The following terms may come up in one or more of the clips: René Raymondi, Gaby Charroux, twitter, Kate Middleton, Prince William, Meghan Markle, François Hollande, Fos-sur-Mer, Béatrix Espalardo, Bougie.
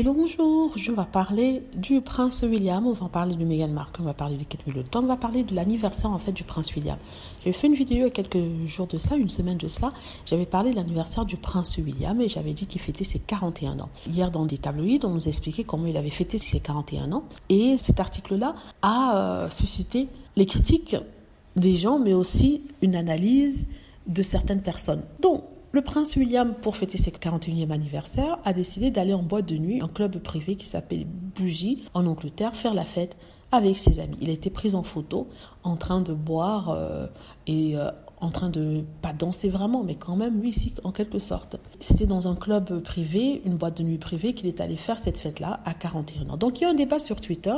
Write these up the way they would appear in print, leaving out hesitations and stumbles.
Hello, bonjour, je vais parler du prince William, on va parler de Meghan Markle, on va parler de Kate Middleton, on va parler de l'anniversaire en fait du prince William. J'ai fait une vidéo il y a quelques jours de cela, une semaine de cela, j'avais parlé de l'anniversaire du prince William et j'avais dit qu'il fêtait ses 41 ans. Hier dans des tabloïds, on nous expliquait comment il avait fêté ses 41 ans et cet article-là a suscité les critiques des gens mais aussi une analyse de certaines personnes. Donc, le prince William, pour fêter ses 41e anniversaire, a décidé d'aller en boîte de nuit, en club privé qui s'appelle Bougie, en Angleterre, faire la fête avec ses amis. Il a été pris en photo, en train de boire en train de, pas danser vraiment, mais quand même, lui, ici, en quelque sorte. C'était dans un club privé, une boîte de nuit privée, qu'il est allé faire cette fête-là à 41 ans. Donc, il y a un débat sur Twitter,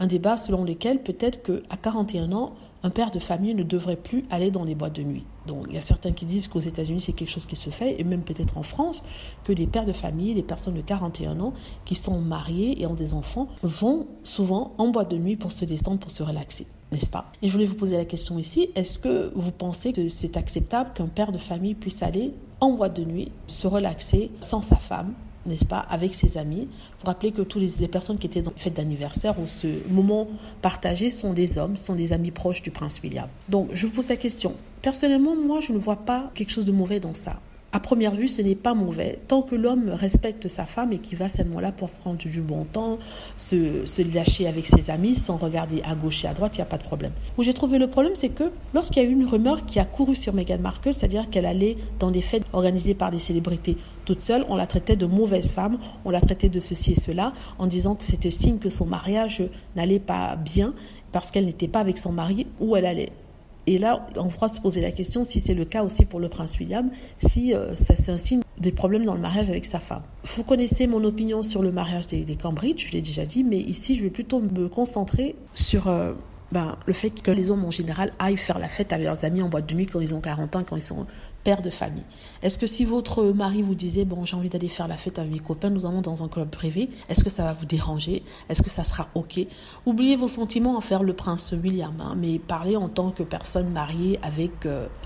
un débat selon lequel peut-être qu'à 41 ans, un père de famille ne devrait plus aller dans les boîtes de nuit. Donc, il y a certains qui disent qu'aux États-Unis, c'est quelque chose qui se fait, et même peut-être en France, que les pères de famille, les personnes de 41 ans qui sont mariées et ont des enfants, vont souvent en boîte de nuit pour se détendre, pour se relaxer. N'est-ce pas? Et je voulais vous poser la question ici, est-ce que vous pensez que c'est acceptable qu'un père de famille puisse aller en boîte de nuit, se relaxer sans sa femme, n'est-ce pas, avec ses amis? Vous vous rappelez que toutes les personnes qui étaient dans la fête d'anniversaire ou ce moment partagé sont des hommes, sont des amis proches du prince William. Donc, je vous pose la question. Personnellement, moi, je ne vois pas quelque chose de mauvais dans ça. À première vue, ce n'est pas mauvais, tant que l'homme respecte sa femme et qu'il va seulement là pour prendre du bon temps, se lâcher avec ses amis sans regarder à gauche et à droite, il n'y a pas de problème. Où j'ai trouvé le problème, c'est que lorsqu'il y a eu une rumeur qui a couru sur Meghan Markle, c'est-à-dire qu'elle allait dans des fêtes organisées par des célébrités toute seule, on la traitait de mauvaise femme, on la traitait de ceci et cela, en disant que c'était signe que son mariage n'allait pas bien parce qu'elle n'était pas avec son mari où elle allait. Et là, on pourra se poser la question si c'est le cas aussi pour le prince William, si ça c'est un signe des problèmes dans le mariage avec sa femme. Vous connaissez mon opinion sur le mariage des Cambridge, je l'ai déjà dit, mais ici je vais plutôt me concentrer sur le fait que les hommes en général aillent faire la fête avec leurs amis en boîte de nuit quand ils ont 40 ans, quand ils sont pères de famille. Est-ce que si votre mari vous disait « bon, j'ai envie d'aller faire la fête avec mes copains, nous allons dans un club privé », est-ce que ça va vous déranger? Est-ce que ça sera OK? Oubliez vos sentiments en faire le prince William, mais parlez en tant que personne mariée avec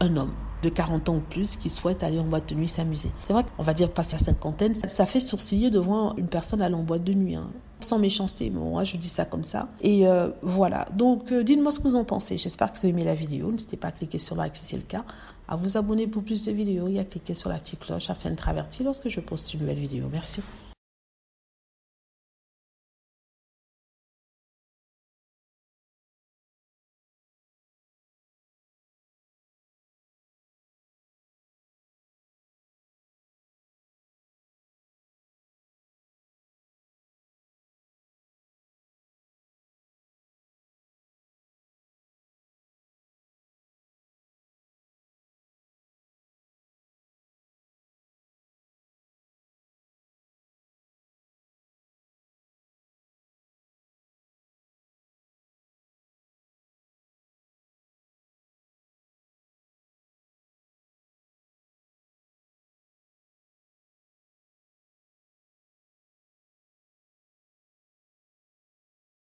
un homme de 40 ans ou plus qui souhaite aller en boîte de nuit s'amuser. C'est vrai qu'on va dire passe la cinquantaine, ça fait sourciller devant une personne allant en boîte de nuit. Sans méchanceté, mais moi je dis ça comme ça. Et voilà, donc dites-moi ce que vous en pensez. J'espère que vous avez aimé la vidéo. N'hésitez pas à cliquer sur like si c'est le cas, à vous abonner pour plus de vidéos et à cliquer sur la petite cloche afin de être averti lorsque je poste une nouvelle vidéo. Merci.